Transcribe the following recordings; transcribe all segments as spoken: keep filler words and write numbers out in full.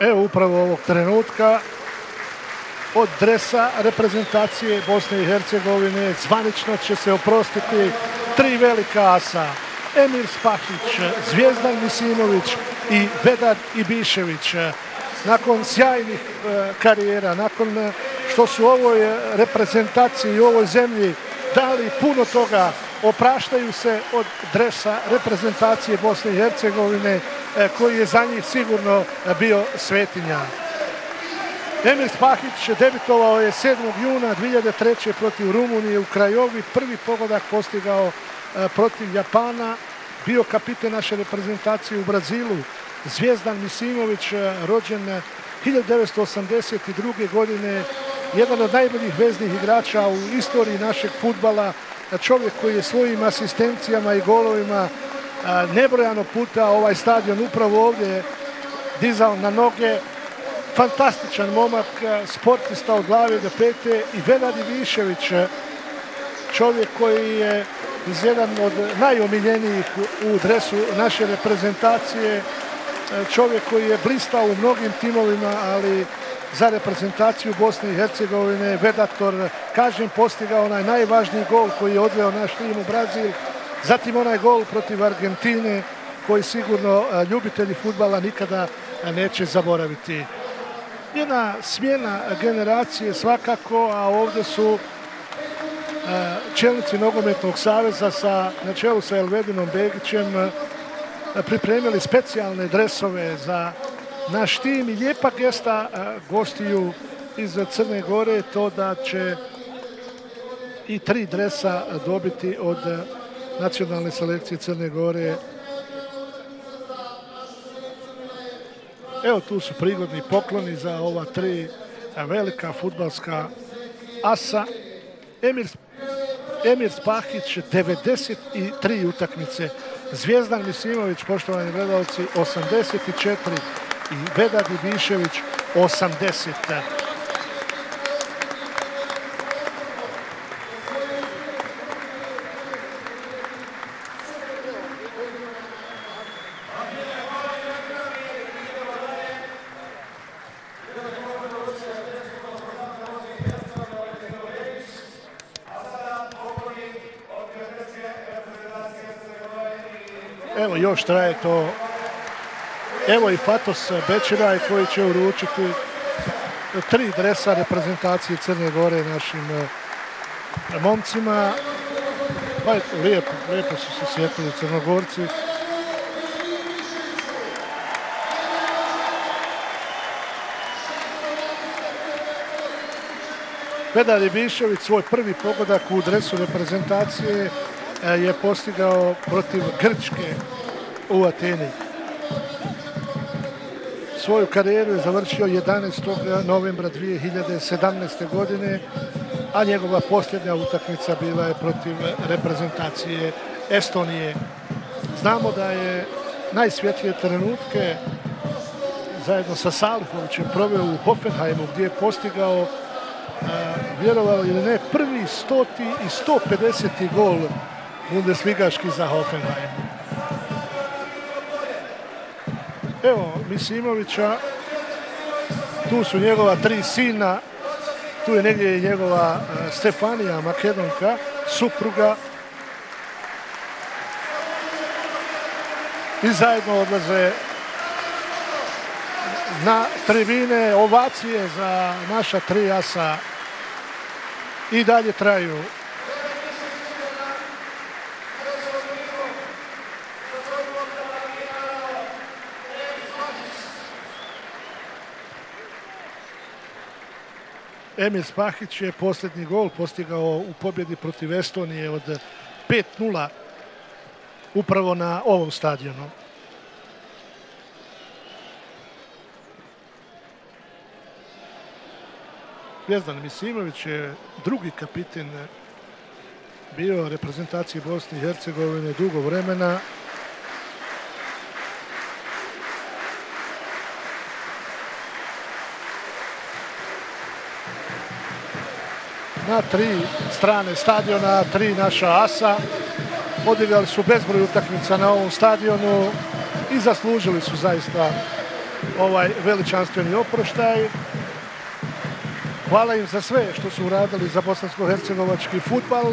Evo upravo ovog trenutka od dresa reprezentacije Bosne i Hercegovine zvanično će se oprostiti tri velika asa. Emir Spahić, Zvijezdan Misimović i Vedad Ibišević. Nakon sjajnih karijera, nakon što su ovoj reprezentaciji i ovoj zemlji dali puno toga, opraštaju se od dresa reprezentacije Bosne i Hercegovine koji je za njih sigurno bio svetinja. Emir Spahić debitovao je sedmog juna dvije hiljade treće. protiv Rumunije u Krajovi. Prvi pogodak postigao protiv Japana. Bio kapiten naše reprezentacije u Brazilu. Zvijezdan Misimović, rođen hiljadu devetsto osamdeset druge. godine, jedan od najboljih veznih igrača u istoriji našeg fudbala, čovjek koji je svojim asistencijama i golovima nebrojano puta ovaj stadion upravo ovdje dizao na noge. Fantastičan momak, sportista od glave do pete. I Vedad Ibišević, čovjek koji je jedan od najomiljenijih u dresu naše reprezentacije, čovjek koji je blistao u mnogim timovima, ali za reprezentaciju Bosne i Hercegovine Vedator, kažem, postigao onaj najvažniji gol koji je odveo naš tim u Brazil, zatim onaj gol protiv Argentine koji sigurno ljubitelji fudbala nikada neće zaboraviti. Jedna smjena generacije svakako, a ovdje su čelnici Nogometnog saveza na čelu sa Elvedinom Begićem pripremili specijalne dresove za naš tim i lijepa gesta gostiju iz Crne Gore, to da će i tri dresa dobiti od nacionalne selekcije Crne Gore. Evo, tu su prigodni pokloni za ova tri velika fudbalska asa. Emir Spahić devedeset tri utakmice, Zvijezdan Misimović, poštovani gledalci, osamdeset četiri i Vedad Ibišević osamdeset. Evo, još traje to. Evo i Fatos Beceraj koji će uručiti tri dresa reprezentacije Crne Gore našim momcima. Pa eto, lijepo, lijepo su se sjetili Crnogorci. Vedad Ibišević svoj prvi pogodak u dresu reprezentacije je postigao protiv Grčke u Ateni. Svoju karijeru je završio jedanaestog novembra dvije hiljade sedamnaeste. godine, a njegova posljednja utakmica bila je protiv reprezentacije Estonije. Znamo da je najsvjetlije trenutke zajedno sa Salihovićem proveo u Hoffenheimu, gdje je postigao, vjerovalo ili ne, prvi stoti i sto pedeseti gol bundesligaški za Hoffenheim. Evo Misimovića, tu su njegova tri sina, tu je negdje i njegova Stefanija Makedonka, supruga. I zajedno odlaze na tribine, ovacije za naša tri asa i dalje traju. Emir Spahić je posljednji gol postigao u pobjedi protiv Estonije od pet nula upravo na ovom stadionu. Zvijezdan Misimović je drugi kapiten bio reprezentacije Bosne i Hercegovine dugo vremena. Na tri strane stadiona, tri naša asa, odigrali su bezbroj utakmica na ovom stadionu i zaslužili su zaista ovaj veličanstveni oproštaj. Hvala im za sve što su uradili za bosansko-hercegovački futbal.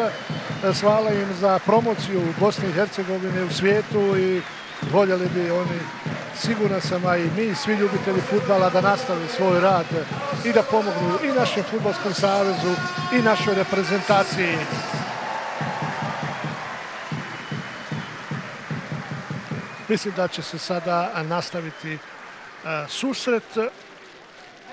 Hvala im za promociju Bosne i Hercegovine u svijetu i voljeli bi oni, sigurno sam, a i mi, svi ljubitelji futbala, da nastave svoj rad i da pomognu i našem futbolskom savezu i našoj reprezentaciji. Mislim da će se sada nastaviti susret.